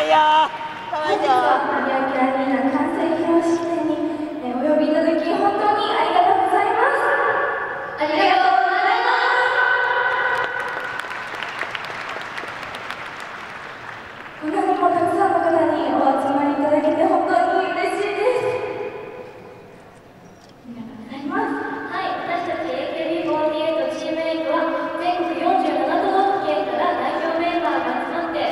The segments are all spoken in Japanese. いやー、かわいいよ。マリア・キュラリーナ完成披露式典にお呼びいただき、本当にありがとうございます。ありがとうございます。こんなにもたくさんの方にお集まりいただけて本当に嬉しいです。ありがとうございます。はい、私たち AKB48 チームメイクは全国47都道府県から代表メンバーが集まって、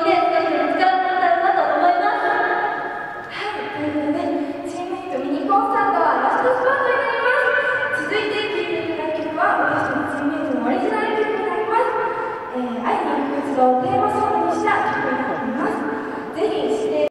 いて